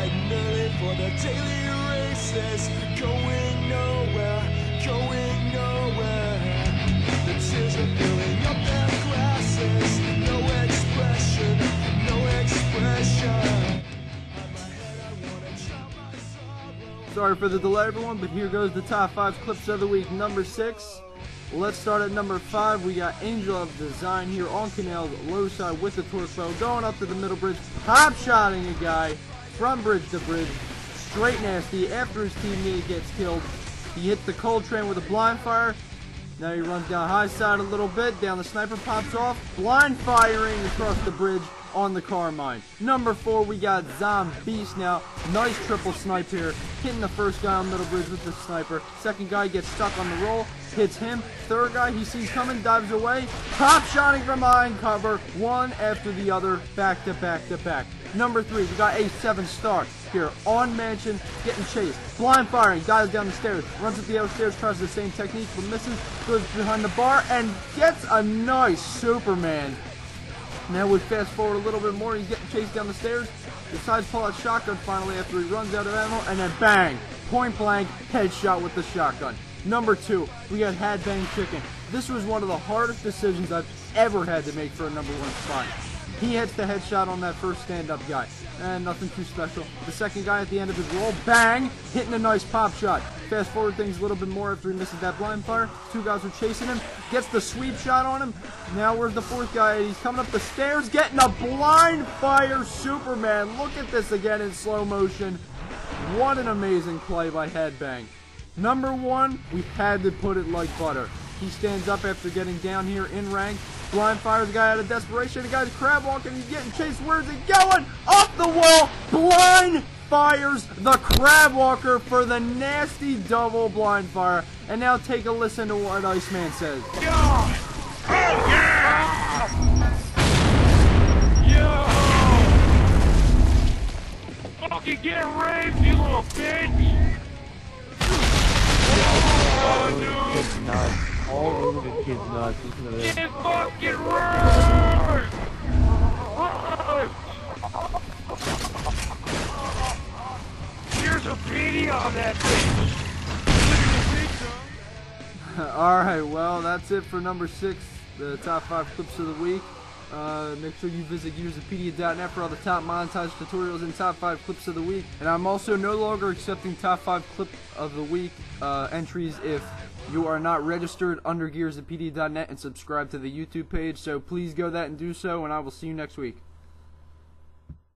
bright and early for the daily races. Going nowhere, going nowhere. The tears are filling up their glasses. No expression, no expression. On my head I wanna drown my sorrow. Sorry for the delay, everyone, but here goes the top 5 clips of the week. Number 6. Let's start at number 5. We got Angel of Design here on Canal, low side with the torso, going up to the middle bridge, pop shotting a guy from bridge to bridge, straight nasty. After his teammate gets killed, he hits the Coltrane with a blind fire. Now he runs down high side a little bit, down the sniper, pops off, blind firing across the bridge on the Carmine. Number 4, we got Zombeast now. Nice triple snipe here, hitting the first guy on middle bridge with the sniper. Second guy gets stuck on the roll, hits him. Third guy he sees coming, dives away, top shotting from behind cover, one after the other, back to back to back. Number 3, we got A7 Stark here on Mansion, getting chased, blind firing, dives down the stairs, runs up the other stairs, tries the same technique but misses, goes behind the bar and gets a nice Superman. Now we fast forward a little bit more, he's getting chased down the stairs, decides to pull out shotgun finally after he runs out of ammo, and then bang, point blank, headshot with the shotgun. Number 2, we got Headbang Chicken. This was one of the hardest decisions I've ever had to make for a number 1 spot. He hits the headshot on that first stand-up guy, and nothing too special. The second guy at the end of his roll, bang, hitting a nice pop shot. Fast forward things a little bit more after he misses that blind fire. Two guys are chasing him, gets the sweep shot on him. Now where's the fourth guy? He's coming up the stairs, getting a blind fire Superman. Look at this again in slow motion. What an amazing play by Headbang. Number 1, we had to put it like butter. He stands up after getting down here in rank, blind fires the guy out of desperation. The guy's crab walking, he's getting chased. Where's he going? Up the wall, blind fires the crab walker for the nasty double blind fire. And now take a listen to what Iceman says. Yeah. Oh, yeah. Yo! Fucking get raped, you little bitch! Oh, no. All over the kid's nuts, listen to this. Get fucking right! Here's a video on that bitch! Alright, well, that's it for number 6, the top 5 clips of the week. Make sure you visit Gearsopedia.net for all the top montage tutorials and top 5 clips of the week. And I'm also no longer accepting top 5 clip of the week entries if you are not registered under Gearsopedia.net and subscribe to the YouTube page. So please go that and do so, and I will see you next week.